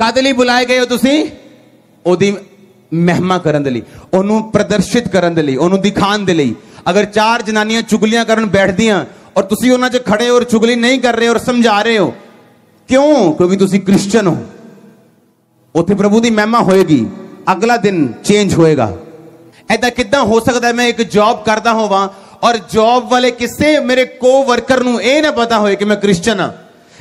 कादे लई बुलाए गए हो तुसी ओदी महिमा करन दे लई, ओनू प्रदर्शित करन दे लई, ओनू दिखान दे लई। अगर चार जनानियां चुगलियां करन बैठदियां और तुसी उन्हां च खड़े और चुगली नहीं कर रहे और समझा रहे हो, क्यों? क्योंकि तुसी क्रिश्चियन हो। उत्थे प्रभु दी महिमा होएगी, अगला दिन चेंज होएगा। ऐसा किद्दां हो सकता है मैं एक जॉब करता होवां और जॉब वाले किसे मेरे को वर्कर नूं इह ना पता होए कि मैं क्रिश्चियन हां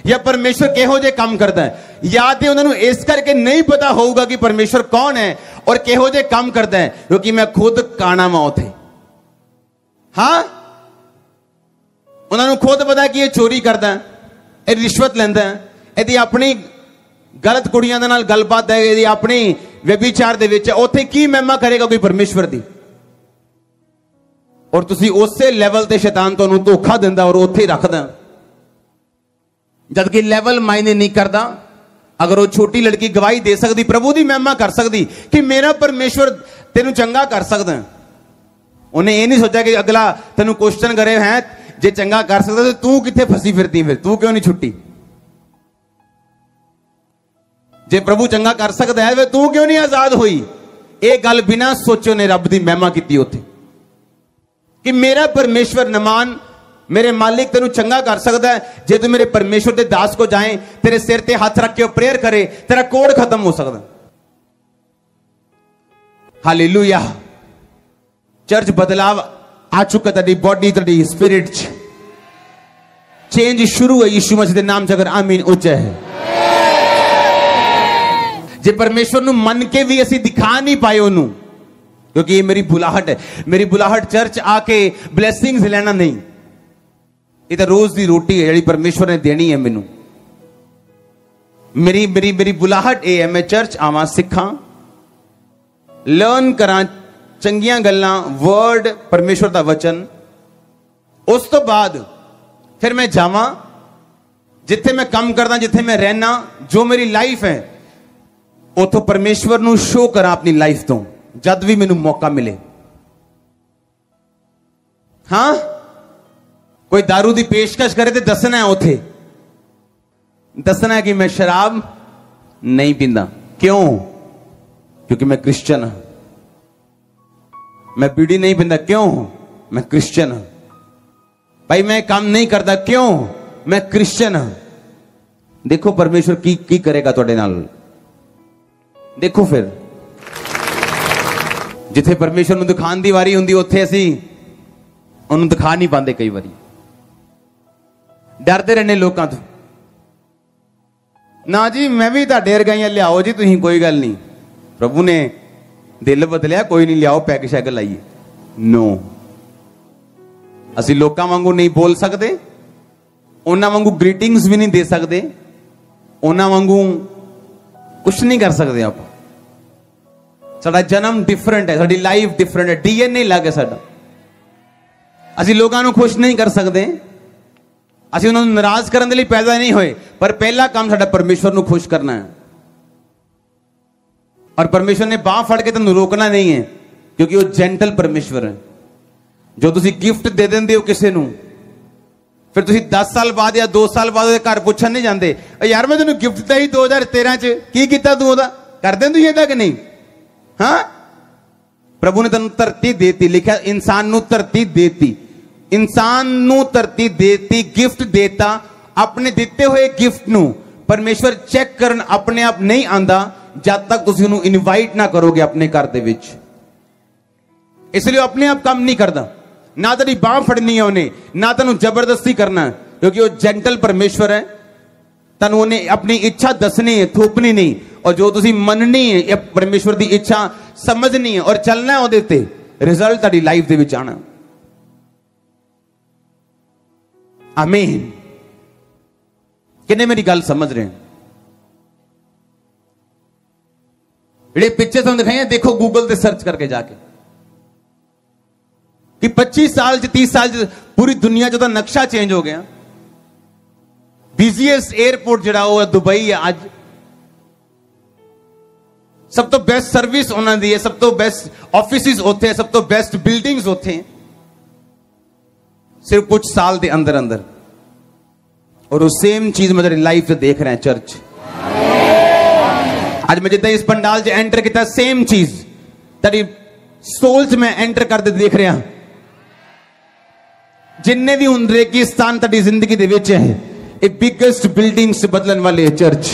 या परमेश्वर किहो जिहे काम करता है, या तो उन्होंने इस करके नहीं पता होगा कि परमेश्वर कौन है और किहो जिहे काम करता है, क्योंकि मैं खुद काणा मां उथे। हां, उन्होंने खुद पता है कि यह चोरी करता है, यह रिश्वत लेंदा है, यदि अपनी गलत कुड़ियां दे नाल गलबात है, यदि अपनी व्यभिचार दे विच, उत्थे की महिमा करेगा कोई परमेश्वर दी? और तुसी उसे लेवल ते शैतान तुहानूं धोखा दिंदा और उत्थे रखदा, जबकि लेवल मायने नहीं करता। अगर वो छोटी लड़की गवाही दे सकती, प्रभु दी महिमा कर सकती कि मेरा परमेश्वर तेनू चंगा कर सकता है, उन्हें यह नहीं सोचा कि अगला तेनू क्वेश्चन करे है जे चंगा कर सकता तो तू किथे फसी फिरती, फिर तू क्यों नहीं छुट्टी? जे प्रभु चंगा कर सकता है वे तू क्यों नहीं आजाद हुई? यह गल बिना सोचो ने रब की महिमा की उत्थे कि मेरा परमेश्वर नमान, मेरे मालिक तेनू चंगा कर सकता है। जे तू मेरे परमेश्वर के दास को जाए, तेरे सिर ते हाथ रख के प्रेयर करे, तेरा कोड़ खत्म हो सकता। हालेलुया। चर्च बदलाव आ चुका, तेरी बॉडी तेरी स्पिरिट चेंज शुरू है यीशु मसीह के नाम। अगर आमीन उच्च है। जे परमेश्वर नू मन के भी असी दिखा नहीं पाए ओनू, क्योंकि ये मेरी बुलाहट है। मेरी बुलाहट चर्च आके ब्लेसिंग्स लेना नहीं, ये तो रोज की रोटी है जी परमेश्वर ने देनी है मैनू। मेरी मेरी मेरी बुलाहट यह है, मैं चर्च आवां, सिखां, लर्न करां चंगियां गल्लां, वर्ड परमेश्वर का वचन। उस तो बाद फिर मैं जावां जिथे मैं काम करदा, जिथे मैं रहना, जो मेरी लाइफ है उथों परमेश्वर नू शो करां अपनी लाइफ तो, जद भी मैनू मौका मिले। हां, कोई दारू की पेशकश करे तो दसना है, उथे दसना है कि मैं शराब नहीं पींदा। क्यों? क्योंकि मैं क्रिश्चियन हूं। मैं बीड़ी नहीं पींदा। क्यों? मैं क्रिश्चियन हूं। भाई मैं काम नहीं करता। क्यों? मैं क्रिश्चियन हूं। देखो परमेश्वर की करेगा तुहाडे नाल। देखो फिर जिथे परमेश्वर नूं दिखाण दी वारी हुंदी उत्थे असीं उन्हूं दिखा नहीं पाते। कई बारी डरते रहने लोगों तो, ना जी मैं भी ताडे रगाइयां लियाओ जी, तुसीं कोई गल नहीं, प्रभु ने दिल बदलिया, कोई नहीं लियाओ पैग शैग लाइए। नो, असी लोगों वांगू नहीं बोल सकते, उन्हां वांगू ग्रीटिंग्स भी नहीं दे सकते, उन्हां वांगू कुछ नहीं कर सकते आप। साडा जन्म डिफरेंट है, साडी लाइफ डिफरेंट है, डीएनए अलग है साडा। असी लोगों को खुश नहीं कर सकते, असीं उन्होंने नाराज करने के लिए पैदा नहीं हुए, पर पहला काम साडा परमेश्वर नूं खुश करना है। और परमेश्वर ने बाह फड़ के तुहानूं रोकना नहीं है, क्योंकि वो जेंटल परमेश्वर है। जो तुसीं गिफ्ट दे देंदे हो किसी नूं, फिर तुसीं 10 साल बाद या 2 साल बाद उसके घर पुछण नहीं जांदे, यार मैं तैनूं गिफ्ट दिता ही 2013 च, की कीता तूं ओहदा? करदे तुसीं इदां कि नहीं? हां, प्रभु ने तैनूं धरती देती, लिखिया इंसान नूं धरती देती, इंसान नू धरती देती, गिफ्ट देता। अपने दिते हुए गिफ्ट नू परमेश्वर चेक करन अपने आप नहीं आंदा, जब तक तुसीं उन्हें इनवाइट ना करोगे अपने घर दे विच। इसलिए अपने आप काम नहीं करता, ना तेरी बांह फड़नी है उन्हें, ना तेनूं जबरदस्ती करना, क्योंकि वो जेंटल परमेश्वर है। तेनूं उन्हें अपनी इच्छा दसनी है, थोपनी नहीं, और जो तुसीं मननी है परमेश्वर की इच्छा समझनी है और चलना है, उहदे रिजल्ट तुहाडी लाइफ दे विच आना। आमीन। किन्ने मेरी गल समझ रहे हैं? ये पिक्चर तुम दिखाई है, देखो गूगल पे सर्च करके जाके कि 25 साल 30 साल पूरी दुनिया जो नक्शा चेंज हो गया। बिजीएस्ट एयरपोर्ट जो है दुबई है, आज सब तो बेस्ट सर्विस उन्होंने दी है, सब तो बेस्ट ऑफिस उथे, सब तो बेस्ट बिल्डिंग्स उथे, सिर्फ कुछ साल के अंदर अंदर। और वो सेम चीज मेरी लाइफ से देख रहे हैं चर्च। आज मैं जितना इस पंडाल से एंटर किया सेम चीज तरीब सोल्स में एंटर करते देख रहे हैं। जिन्ने भी उन रेगिस्तान तड़ी जिंदगी दे विच है ए बिगेस्ट बिल्डिंग्स बदलन वाले चर्च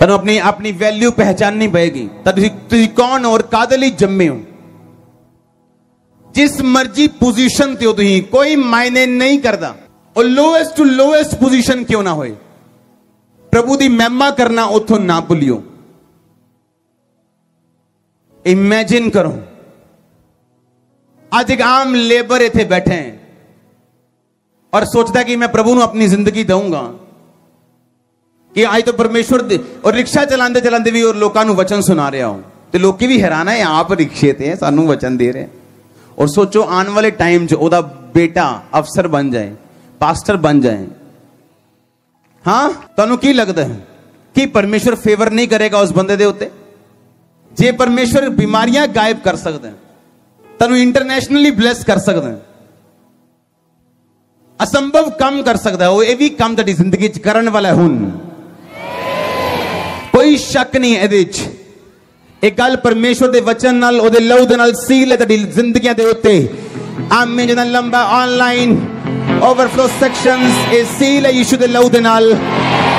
तनु अपनी अपनी वैल्यू पहचाननी पड़ेगी। तुसी कौन और कादे लई जम्मे हो। जिस मर्जी पोजीशन ते हो तुसी कोई मायने नहीं करदा और लोएस्ट टू लोएस्ट पोजीशन क्यों ना होए प्रभु दी महिमा करना उथों ना भुलियो। इमेजिन करो आज एक आम लेबर इथे बैठे हैं और सोचता है कि मैं प्रभु अपनी जिंदगी दूंगा कि आज तो परमेश्वर दे और रिक्शा चलाते चलाते भी और लोगों वचन सुना रहा हूं तो लोग भी हैरान है आप रिक्शे थे सानू वचन दे रहे हैं। और सोचो आने वाले टाइम जो ओदा बेटा अफसर बन जाए पास्टर बन जाए। हाँ तुहानू की लगता है कि परमेश्वर फेवर नहीं करेगा उस बंदे दे उत्ते जे परमेश्वर बीमारियां गायब कर सकते हैं तनु इंटरनेशनली ब्लेस कर सकते हैं असंभव काम कर सकता है वो ये भी काम तड़ी जिंदगी करने वाला है। हुन कोई शक नहीं है एक गल परमेश्वर के वचन नाल ओदे लहू दे नाल सील है तड़ी जिंदगियां दे उत्ते। आमीन जना लंबा ऑनलाइन ओवरफ्लो सेक्शंस ए सील है यीशु दे लहू दे नाल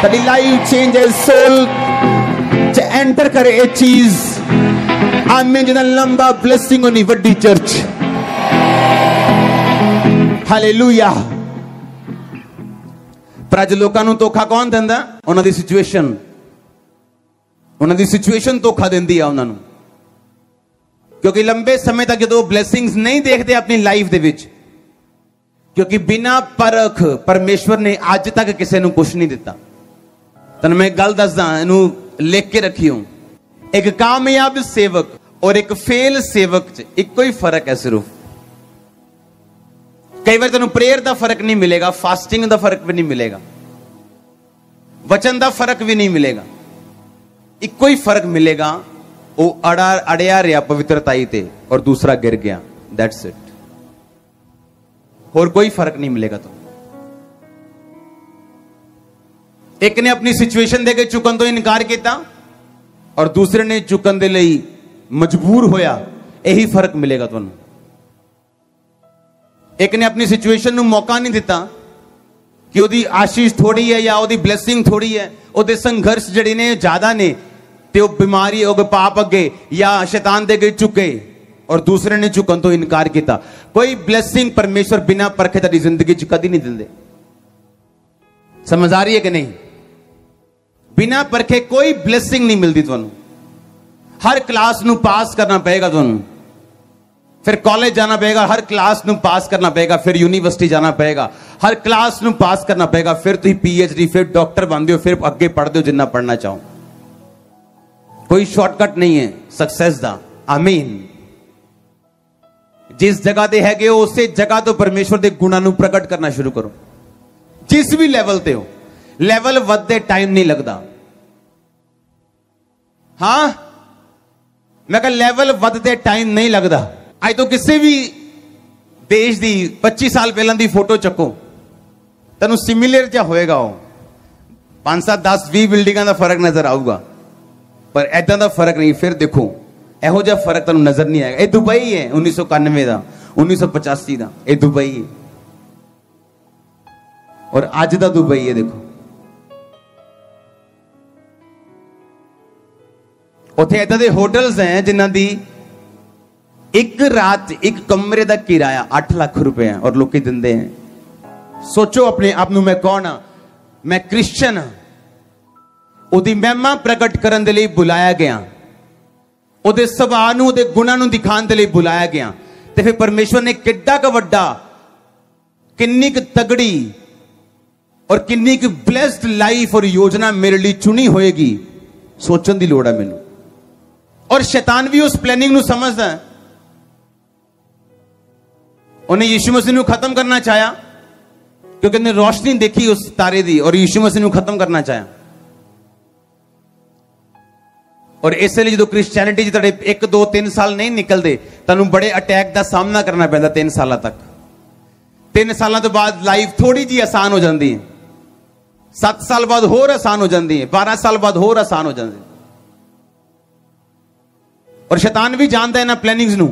तड़ी लाइफ चेंजेस सोल च एंटर करे ए चीज। आमीन जना लंबा ब्लेसिंग होनी वड्डी चर्च। हालेलुया। पर अज लोगों धोखा कौन दिंदा उन्होंने सिचुएशन। उन्होंने सिचुएशन धोखा देंदी है उन्होंने क्योंकि लंबे समय तक जो ब्लेसिंग्स नहीं देखते अपनी लाइफ दे विच क्योंकि बिना परख परमेश्वर ने अज तक किसी को कुछ नहीं दिता। तन मैं गल दसदा इनू लिख के रखी हूं एक कामयाब सेवक और एक फेल सेवक इको ही फर्क है सिर्फ। कई बार तेन प्रेयर का फर्क नहीं मिलेगा फास्टिंग का फर्क भी नहीं मिलेगा वचन का फर्क भी नहीं मिलेगा इको ही फर्क मिलेगा वो अड़िया रहा पवित्रताई ते और दूसरा गिर गया दैट्स इट। और कोई फर्क नहीं मिलेगा। तो एक ने अपनी सिचुएशन देके चुकन तो इनकार किया और दूसरे ने चुकन दे लई मजबूर होया यही फर्क मिलेगा। तुहानू एक ने अपनी सिचुएशन नू मौका नहीं दिता कि ओदी आशीष थोड़ी है या ओदी ब्लेसिंग थोड़ी है ओदे संघर्ष जड़े ने ज्यादा ने ते ओ बीमारी हो गए पाप अगे या शैतान दे अगे झुके और दूसरे ने झुकन तो इनकार किया। कोई ब्लेसिंग परमेश्वर बिना परखे तेरी जिंदगी च कदी नहीं दिंदे। समझ आ रही है कि नहीं। बिना परखे कोई ब्लेसिंग नहीं मिलती। तुहानू हर क्लास नू पास करना पड़ेगा तुहानू फिर कॉलेज जाना पड़ेगा हर क्लास नू पास करना पड़ेगा फिर यूनिवर्सिटी जाना पड़ेगा हर क्लास नू पास करना पड़ेगा फिर तुसी पीएचडी फिर डॉक्टर बनते हो फिर अगे पढ़ते हो जिन्ना पढ़ना चाहो। कोई शॉर्टकट नहीं है सक्सेस का। आमीन। जिस जगह ते हैगे हो उस जगह तो परमेश्वर के गुणों नू प्रकट करना शुरू करो जिस भी लेवल ते हो। लेवल वधदे टाइम नहीं लगता। हां मैं कहा लेवल वधदे टाइम नहीं लगता। आज तो किसी भी देश की 25 साल पहले की फोटो चको तेन सिमिलर जा होएगा वो 5 7 10 20 बिल्डिंगा का फर्क नजर आऊगा पर ऐसा का फर्क नहीं। फिर देखो एहो जा फर्क तेन नजर नहीं आएगा। यह दुबई है 1991 का 1985 का यह दुबई है और आज का दुबई है। देखो उत्थे ऐसा दे होटल्स हैं जिन्हां दी एक रात एक कमरे का किराया 8 लाख रुपए है और लोग दिंदे हैं। सोचो अपने आप नूं मैं कौन हाँ मैं क्रिश्चन हाँ उहदी महिमा प्रगट करन दे लई बुलाया गया उहदे सुभाअ नूं उहदे गुणां नूं दिखाउण दे लई बुलाया गया ते फिर परमेश्वर ने किड्डा क वड्डा किन्नी क तगड़ी और किन्नी क ब्लेस्ड लाइफ और योजना मेरे लिए चुनी होएगी सोचण दी लोड़ है मैनूं। और शैतान भी उस प्लैनिंग नूं समझदा है। उन्हें यीशु मसीह नूं खत्म करना चाहया क्योंकि उन्हें रोशनी देखी उस तारे दी और यीशु मसीह नूं खत्म करना चाहया। और इसलिए जो क्रिश्चियनिटी च तुहाडे 1 2 3 साल नहीं निकलते तुहानूं बड़े अटैक का सामना करना पैंदा 3 साल तक। 3 साल तो बाद लाइफ थोड़ी जी आसान हो जाती है 7 साल बाद होर आसान हो जाती है, 12 साल बाद होर आसान हो जाती है। और शैतान भी जानता है ना प्लानिंग्स नू,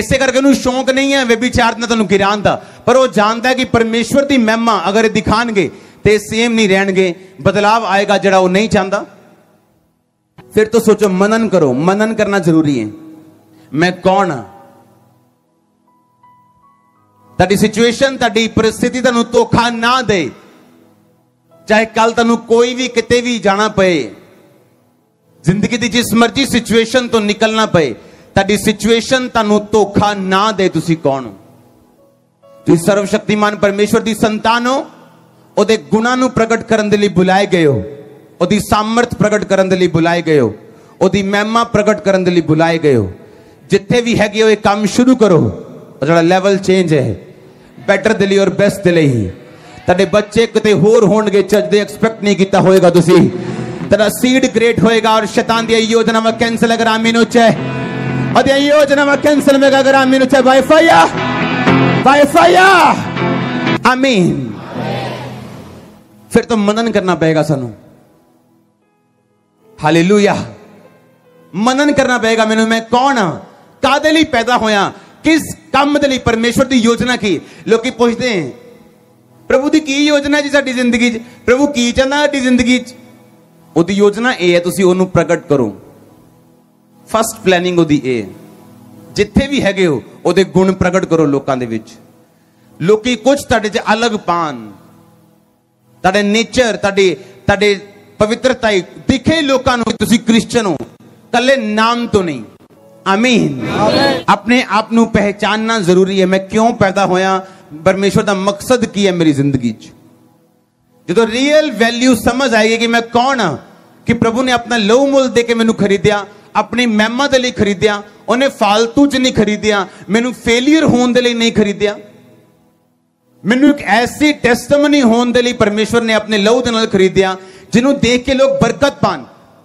इसे करके उन्हें शौक नहीं है वे भी चार ने तुम गिरान था, पर वो जानता है कि परमेश्वर की महिमा अगर दिखाएंगे तो सेम नहीं रहने, बदलाव आएगा जड़ा वो नहीं चाहता। फिर तो सोचो मनन करो, मनन करना जरूरी है। मैं कौन हाँ, ताड़ी सिचुएशन ताड़ी परिस्थिति तनु धोखा ना दे, चाहे कल तनु कोई भी किते भी जाना पे, जिंदगी की जिस मर्जी सिचुएशन तो निकलना पे, ताड़ी सिचुएशन तनु धोखा ना दे। तुसी कौन हो? तुसी सर्वशक्तिमान परमेश्वर की संतान हो, उहदे गुणां नू प्रगट करन दे लई बुलाए गए हो, उहदी सामर्थ प्रगट करन दे लई बुलाए गए हो, उहदी महिमा प्रगट करन दे लई बुलाए गए हो। जिथे भी हैगे हो ये काम शुरू करो, जो लेवल चेंज है बैटर दे लई और बेस्ट दे लई। तेरे बच्चे कितने होर होणगे चज दे एक्सपैक्ट नहीं किया होएगा, तुसी तेरा सीड ग्रेट होएगा। और शैतान दी योजना में कैंसल अगर आमीन उच्चे, और योजना में कैंसल में अगर आमीन उच्चे, वाईफाया आमीन। फिर तो मनन करना पड़ेगा सानू, हालेलुया, मनन करना पड़ेगा मैनू। मैं कौन हाँ, कादे लई पैदा होया, किस काम दे लई परमेश्वर दी योजना की। लोग पूछते हैं प्रभु दी की योजना जी साडी जिंदगी, प्रभु की चाहता साडी जिंदगी। उहदी योजना ए है, तुसी उहनू प्रगट करो। फर्स्ट प्लैनिंग उहदी ए, जिथे भी हैगे हो उहदे गुण प्रगट करो लोकां दे विच। लोकी कुछ तुहाडे च अलग पान, तुहाडे नेचर तुहाडे तुहाडे पवित्रता दिखे लोकां नू तुसी क्रिश्चियन हो, कल्ले नाम तो नहीं। आमीन। अपने आप नू पहचानना जरूरी है, मैं क्यों पैदा होया, परमेश्वर का मकसद की है मेरी जिंदगी। जो तो रियल वैल्यू समझ आएगी कि मैं कौन हाँ, कि प्रभु ने अपना लहू मोल देके मैनू खरीदिया, अपनी महिमा के लिए खरीदिया, उन्हें फालतू च नहीं खरीदिया, मैनू फेलियर होने के लिए नहीं खरीदिया, मैनू एक ऐसी टेस्टमनी होने के लिए परमेश्वर ने अपने लहू के नाल खरीदिया, जिन्हों देख के लोग बरकत पान,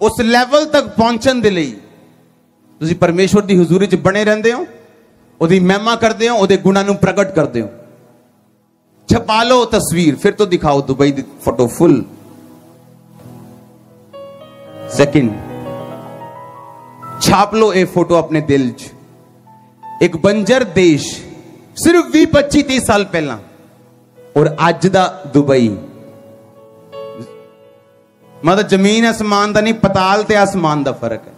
उस लैवल तक पहुंचने के लिए। तुसी परमेश्वर की हजूरी च बने रहते हो, उहदी महिमा करते हो, उहदे गुणां नू प्रगट करते हो। छपा लो तस्वीर, फिर तो दिखाओ दुबई दी फोटो फुल। सेकंड, छाप लो ये फोटो अपने दिल च, एक बंजर देश सिर्फ 20-25-30 साल पहला और अज दा दुबई। मतलब जमीन आसमान का नहीं, पताल ते आसमान का फर्क है।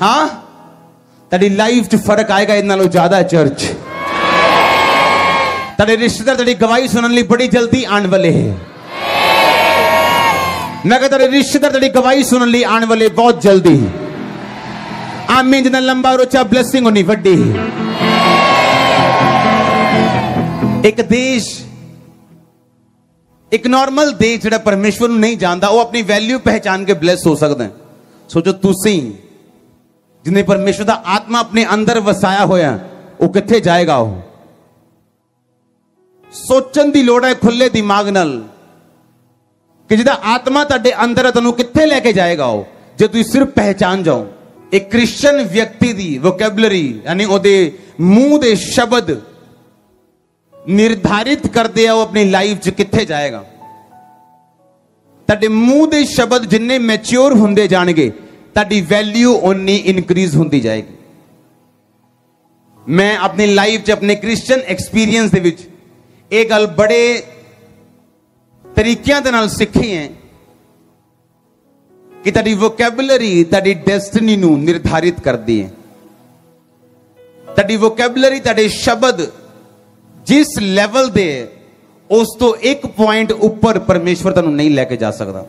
हां, तेरी लाइफ च फर्क आएगा इस नालों ज्यादा। चर्च तेरे रिश्तेदार तेरी गवाही सुनने लिए बड़ी जल्दी आने वाले है। मैं कहता तेरे रिश्तेदार तेरी गवाही सुनने लिए आने वाले बहुत जल्दी। आमीन। जितना लंबा और उच्चा ब्लेसिंग होनी वड्डी। एक देश, एक नॉर्मल देश जो परमेश्वर नहीं जानता, वो अपनी वैल्यू पहचान के ब्लेस हो सकता है। सोचो तुसी जिन्हें परमेश्वर का आत्मा अपने अंदर वसाया होया, वो किथे जाएगा? वो सोचन की लोड़ है खुले दिमाग नाल कि जिदा आत्मा तुहाडे अंदर है तुहानू कित्थे लेके जाएगा वो, जो तुसीं सिर्फ पहचान जाओ। एक क्रिश्चियन व्यक्ति दी वोकैबुलरी यानी ओदे मुंह दे शब्द निर्धारित करदे आ वो अपनी लाइफ च कित्थे जाएगा। तुहाडे मुंह दे शब्द जिन्ने मैच्योर हुंदे जाणगे, तुहाडी वैल्यू उन्नी इनक्रीज हुंदी जाएगी। मैं अपनी लाइफ च अपने क्रिश्चियन एक्सपीरियंस दे विच ये गल बड़े तरीकियां दे नाल सीखी है कि तेरी वोकैबुलरी तेरी डेस्टिनी नू निर्धारित करती है। तेरी वोकैबुलरी तेरे शब्द जिस लेवल दे, उस तो एक पॉइंट उपर परमेश्वर तैनू नहीं लेके जा सकता।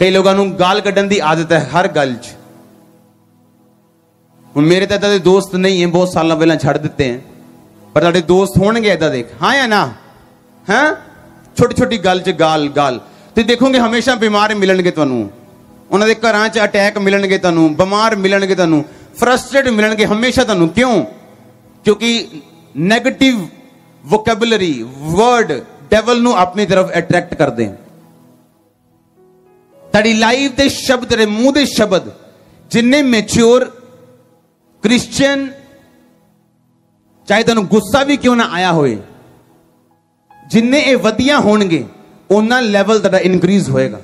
कई लोगों नू गाल कड्ढन दी आदत है हर गल च। हुण मेरे तो इदां दे दोस्त नहीं है, बहुत साल पहले छड़ दिते हैं, पर तेरे दोस्त होंगे ऐसा देख। हाँ या ना? हैं, छोटी छोटी गल च गाल गाल तो देखोगे हमेशा बीमार मिलणगे तुहानू, उन्होंने घर च अटैक मिलणगे तुहानू, बीमार मिलणगे तुहानू, फ्रस्ट्रेट मिलणगे हमेशा तुहानू। क्यों? क्योंकि नैगेटिव वोकैबुलरी वर्ड डेवल नू अपनी तरफ अट्रैक्ट करते हैं। तेरी लाइफ के शब्द, तेरे मुंह के शब्द जिन्ने मैच्योर क्रिश्चियन, चाहे तेन गुस्सा भी क्यों ना आया होए, जिन्ने ये वधिया होंगे उन्ना लेवल दा इंक्रीज होएगा।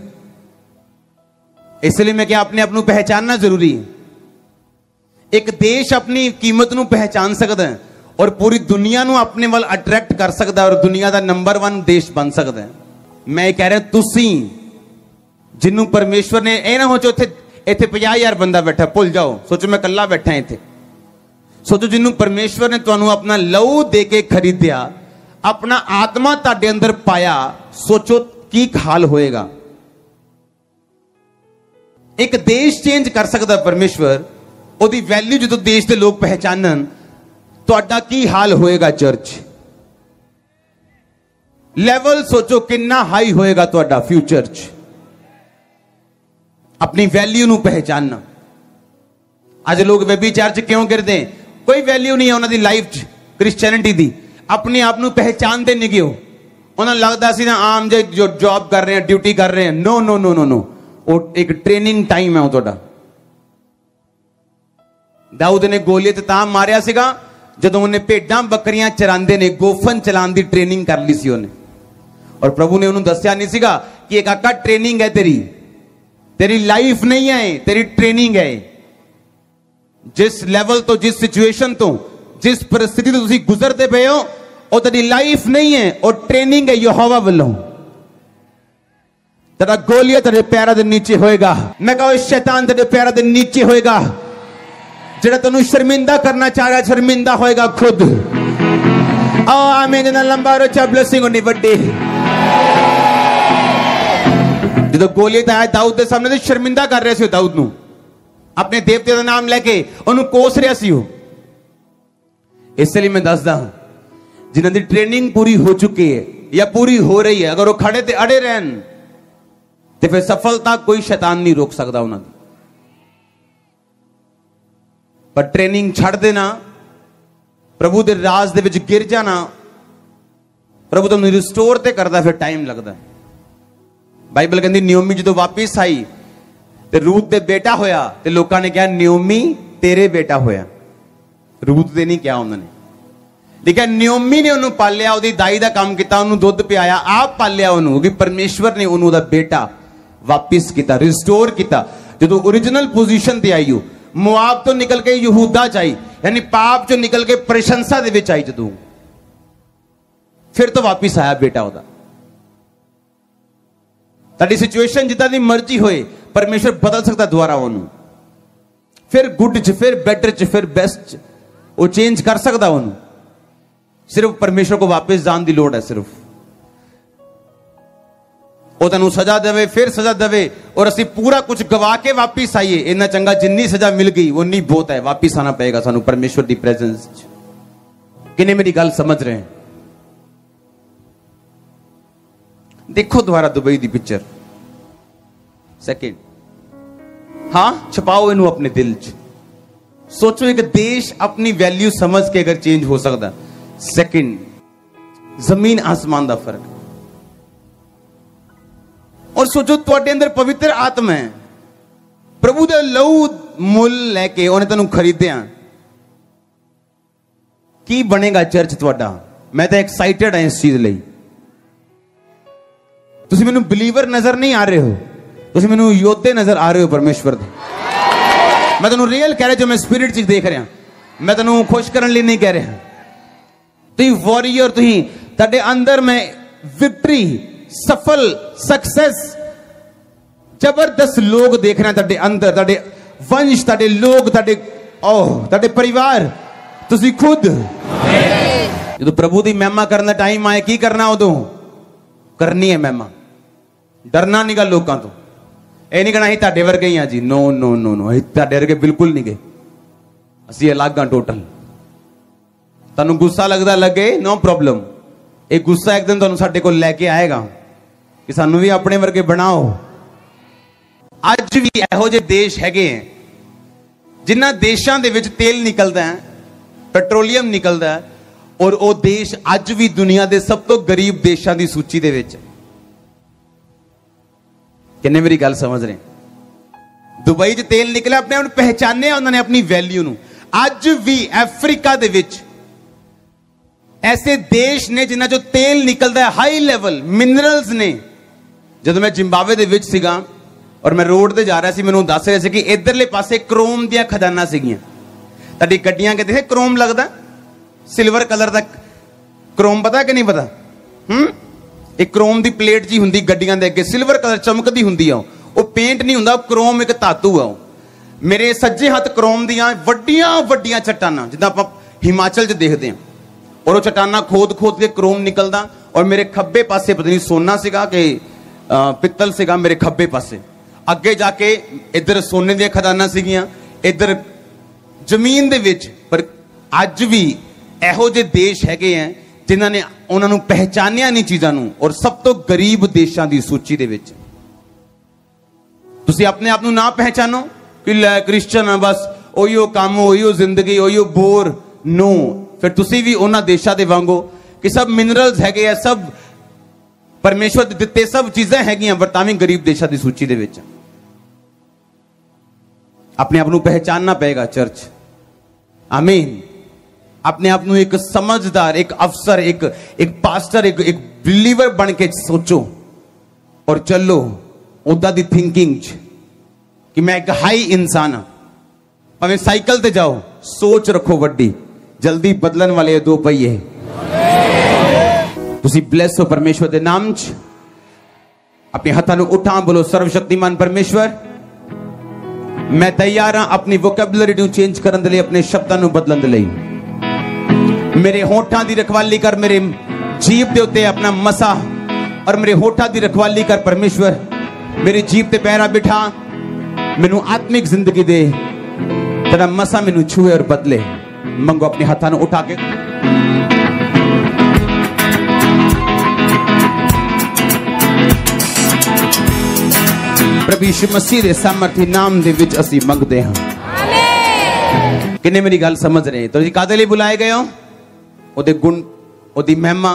इसलिए मैं क्या अपने आप को पहचानना जरूरी है। एक देश अपनी कीमत को पहचान सकता है और पूरी दुनिया को अपने वाल अट्रैक्ट कर सकता है और दुनिया का नंबर 1 देश बन सकता है। मैं कह रहा तुसी जिन्हों परमेश्वर ने यह ना हो चो इतने 50,000 बंदा बैठा भुल जाओ, सोचो मैं कला बैठा इतने। सोचो जिन्हों परमेश्वर ने तुहानू अपना लहू देके खरीदिया, अपना आत्मा तुहाडे अंदर पाया, सोचो की हाल होएगा। एक देश चेंज कर सकता परमेश्वर, उसकी वैल्यू जो देश के लोग पहचानन, तुहाडा की हाल होएगा। चर्च लेवल सोचो कितना हाई होएगा तुहाडा फ्यूचर। अपनी वैल्यू नू पहचानना। आज लोग व्यभिचार क्यों करते हैं? कोई वैल्यू नहीं है उन्होंने लाइफ क्रिश्चियनिटी दी। अपने आप को पहचानते नहीं गए। उन्हें लगता सी ना आम जो जॉब कर रहे हैं, ड्यूटी कर रहे हैं। No no no no no, वो एक ट्रेनिंग टाइम है। वो दाऊद ने गोलियत तां मारिया सीगा जदों उन्हें भेडां बकरियां चरांदे ने गोफन चलाने की ट्रेनिंग कर ली सी उन्हें, और प्रभु ने उन्हें दस्या नहीं सीगा कि एक आका ट्रेनिंग है तेरी लाइफ नहीं है, तेरी ट्रेनिंग है। जिस लेवल तो, जिस सिचुएशन तो, जिस परिस्थिति तो तुम गुजरते पे हो, और तेरी लाइफ नहीं है और ट्रेनिंग है यहोवा वालों। तेरा गोलियत तेरे पैरों के नीचे होएगा। मैं कहो शैतान तेरे पैरों के नीचे होएगा। जेड़ा तेनू शर्मिंदा करना चाह रहा शर्मिंदा होएगा खुद। आओ आमीन ना लंबा रोचा ब्लेसिंग होनी वड्डी। जो गोलियत आया दाऊद के सामने तो शर्मिंदा कर रहे थे दाऊद नू, अपने देवते का नाम लेके उन्होंने कोस रहा सी। इसलिए मैं दसदा हूं जिन्हां दी ट्रेनिंग पूरी हो चुकी है या पूरी हो रही है, अगर वो खड़े ते अड़े रहन ते फिर सफलता कोई शैतान नहीं रोक सकता उन्हां दी। पर ट्रेनिंग छड़ देना, प्रभु दे राज दे विच गिर जाना, प्रभु तुहानू रिस्टोर ते करदा फिर टाइम लगदा। बाइबल कहती नियोमी जो वापिस आई तो रूत दे बेटा होया तो लोगों ने कहा नियोमी तेरे बेटा होया। रूत दे नहीं कहा उन्होंने, देखा नियोमी ने उन्होंने पालिया, उसकी दाई का काम किया, उन्होंने दुध पियाया, आप पालिया उन्होंने, क्योंकि परमेश्वर ने उन्होंने उसका बेटा वापिस किया, रिस्टोर किया। जो ओरिजिनल पोजिशन से आई, मुआब तो निकल के यहूदा च आई, यानी पाप चो निकल के प्रशंसा दे विच आई, जो फिर तो वापिस आया बेटा उसका। ताकि सिचुएशन जिदा की मर्जी होए परमेश्वर बदल सकता दोबारा उन्होंने, फिर गुड च, फिर बेटर च, फिर बेस्ट च, वो चेंज कर सकता उन्होंने। सिर्फ परमेश्वर को वापस जान की लोड़ है। सिर्फ वो तुहानू सजा देवे, फिर सजा देवे, और असी पूरा कुछ गवा के वापिस आइए। इन्ना चंगा जिन्नी सजा मिल गई उन्नी बहुत है, वापिस आना पड़ेगा सानू परमेश्वर की प्रेजेंस। किने मेरी गल समझ रहे हैं? देखो दोबारा दुबई की पिक्चर सेकेंड, हाँ छपाओ इनू अपने दिल च। सोचो एक देश अपनी वैल्यू समझ के अगर चेंज हो सकता। सेकेंड, जमीन आसमान का फर्क। और सोचो तुहाडे अंदर पवित्र आत्मा है, प्रभु का लहू मुल लैके उन्हें तुहानू खरीदिया। की बनेगा चर्च तुहाडा? मैं तो एक्साइटेड हाँ इस चीज लई। तुसी मैनू बिलीवर नजर नहीं आ रहे हो, तुसी मैनू योद्धे नजर आ रहे हो परमेश्वर दे। मैं तुहानू रियल कह रहा जो मैं स्पिरिट च देख रहा, मैं तुहानू खुश करने लिए नहीं कह रहा। तुसीं वॉरियर, तुसीं तुहाडे अंदर मैं विक्ट्री, सफल, सक्सेस, जबरदस्त लोग देख रहा तुहाडे अंदर, तुहाडे वंश, तुहाडे लोग, तुहाडे ओह तुहाडे परिवार, तुसीं खुद। जो प्रभु की महिमा करने का टाइम आए की करना उदों करनी है महिमा। डरना नहीं गा लोगों तो, यह नहीं कहना असीं तुहाडे वर्गे ही हाँ जी। नो नो नो नो, असीं तुहाडे वर्गे बिल्कुल नहीं गए, असीं अलग हाँ टोटल। तुहानू गुस्सा लगदा लगे, नो प्रॉब्लम। ये गुस्सा एक दिन तुहानू साडे कोल लैके आएगा कि सानू भी अपने वर्गे बनाओ। अज भी इहो जिहे देश हैगे है जिन्हां देशां दे विच तेल निकलदा है, पेट्रोलीयम निकलदा है, और वो देश अज भी दुनिया के सब तो गरीब देशों की सूची के विच। किन्ने मेरी गल समझ रहे? दुबई च तेल निकलिया, अपने आप पहचाने उन्होंने अपनी वैल्यू नू। अज भी अफ्रीका दे विच ऐसे देश ने जिन्हें जो तेल निकलता है हाई लेवल मिनरल्स ने। जो मैं जिम्बावे दे विच सीगा और मैं रोड से जा रहा सी, मैनूं दस रहे थे कि इधरले पासे क्रोम दिया खजाना सीगियां। ताडी गड्डियां कहते हैं क्रोम लगता सिल्वर कलर का क्रोम, पता कि नहीं पता? एक क्रोम की प्लेट जी होंगी गड्डियां दे अगे, सिल्वर कलर चमकती होंगी है। वो पेंट नहीं होंदा, क्रोम एक धातु है। मेरे सज्जे हाथ क्रोम दियां वड्डियां वड्डियां चट्टाना जिद्दां आपां हिमाचल च देखते हैं, और वो चट्टाना खोद खोद के क्रोम निकलदा। और मेरे खब्बे पासे पता नहीं सोना सीगा कि पित्तल सीगा, मेरे खब्बे पासे अगे जाके इधर सोने दी खदाना सीगियां, इधर जमीन दे विच। पर अज भी इहो जे देश हैगे हैं जिन्हां ने उन्हां नूं पहचानिया नहीं चीज़ां नूं, और सब तो गरीब देशां दी सूची दे विच। तुसीं अपने आप नूं ना पहचानो कि लै क्रिश्चन आ, बस ओहिओ काम ओहिओ जिंदगी ओहिओ बोर। नो, फिर तुसीं भी उन्हां देशां दे वांगो कि सब मिनरल्स हैगे आ, सब परमेश्वर दिते सब चीज़ां हैगियां, पर तां वी गरीब देशां दी सूची दे विच। अपने आप को पहचानना पड़ेगा चर्च, आमीन। अपने आप को एक समझदार, एक अफसर, एक पास्टर, एक बिलीवर बन के सोचो और चलो उदा दी थिंकिंग कि मैं एक हाई इंसान हाँ। भावे साइकिल ते जाओ, सोच रखो वड्डी, जल्दी बदलन वाले दो पहिए। तुसी ब्लेस हो परमेश्वर दे नाम च। अपने हाथों को उठा, बोलो सर्वशक्तिमान परमेश्वर मैं तैयार हाँ अपनी वोकैबुलरी को चेंज करने के लिए, अपने शब्दों को बदलने के लिए। मेरे होठा की रखवाली कर, मेरे जीभ के उत्ते अपना मसा, और मेरे होठा की रखवाली कर परमेश्वर। मेरी जीभ ते पैरा बिठा, मैनू आत्मिक जिंदगी दे, तेरा मसा मैनू छूए और बदले। मंगो अपने हाथों को उठा के। प्रभु यीशु मसीह के सामर्थी नाम दे विच असी मंगते हाँ, आमीन। किन्ने मेरी गल समझ रहे? तो जी कादे लई बुलाए गए हो? ओदे गुण, ओदी महिमा,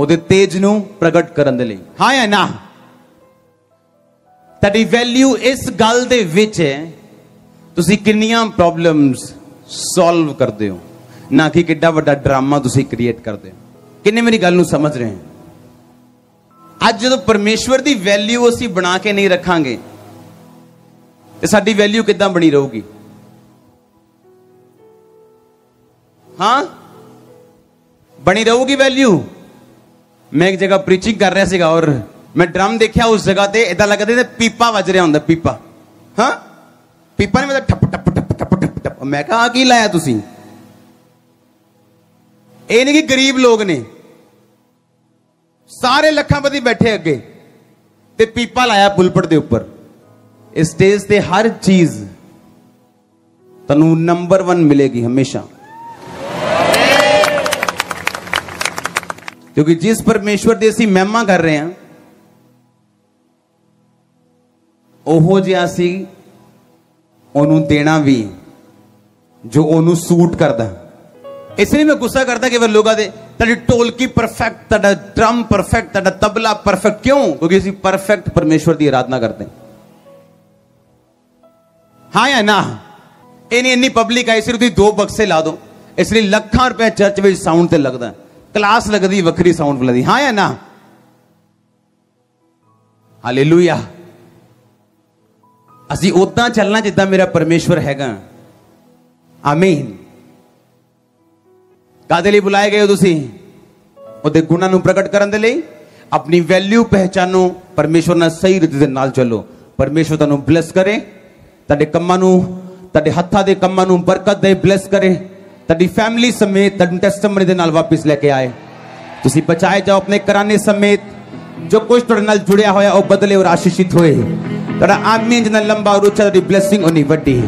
ओदे तेज नू प्रगट करन दे लई। हाँ या ना? तेरी वैल्यू इस गल दे विच है तुसी किन्नियां प्रॉब्लम्स सॉल्व करदे हो, ना कि किड्डा वड्डा ड्रामा तुसी क्रिएट करदे हो। किन्ने मेरी गल नू समझ रहे हैं? अज जो परमेश्वर की वैल्यू असी बना के नहीं रखांगे तो साडी वैल्यू किद्दां बनी रहूगी? हाँ, बनी रहूगी वैल्यू। मैं एक जगह प्रीचिंग कर रहा सीगा और मैं ड्रम देखा उस जगह ते इदां लगदा सी पीपा वज रहा होंदा, पीपा। हाँ, पीपा ने मतलब ठप ठप ठप ठप ठप ठप। मैं कहा की लाया तुसी? ये नहीं कि गरीब लोग ने, सारे लखापति बैठे अगे ते पीपा लाया पुलपट के उपर। इस स्टेज से हर चीज तनु नंबर वन मिलेगी हमेशा, क्योंकि जिस परमेश्वर की असी महिमा कर रहे हैं ओहो जिहा सी ओनू देना भी जो ओनू सूट करदा। इसलिए मैं गुस्सा करता कि वह लोगों के तेरी ढोलकी परफेक्ट, तेरा ड्रम परफेक्ट, तेरा तबला परफेक्ट। क्यों? क्योंकि इसी परफेक्ट परमेश्वर की आराधना करते हैं। हाँ या ना? इन्नी पब्लिक आई सिर्फ दो बक्से ला दो, इसलिए लखा रुपया चर्च में साउंड से लगता है, क्लास लगती वक्री साउंड बुलाती। हाँ या ना? हालेलुया। असी उदा चलना जिदा मेरा परमेश्वर हैगा, आमीन। कादे लिए बुलाए गए हो तुसी? उहदे गुणां नूं प्रगट करन दे लई। अपनी वैल्यू पहचानो, परमेश्वर नाल सही रीति दे नाल चलो, परमेश्वर तुहानू ब्लेस करे, तुहाडे कम्मां नूं, तुहाडे हत्थां दे कम्मां नूं बरकत दे, ब्लेस करे, तुहाडी फैमिली समेत तुहानू टेस्टिमनी दे नाल वापस लेके आए। तुसी बचाए जाओ अपने घराने समेत, जो कुछ तुहाडे नाल जुड़िया होया ओह बदले और आशीषित होए। तुहाडा आमीन जिन्ना लंबा और उच्चा, तुहाडी ब्लेसिंग उन्नी वड्डी।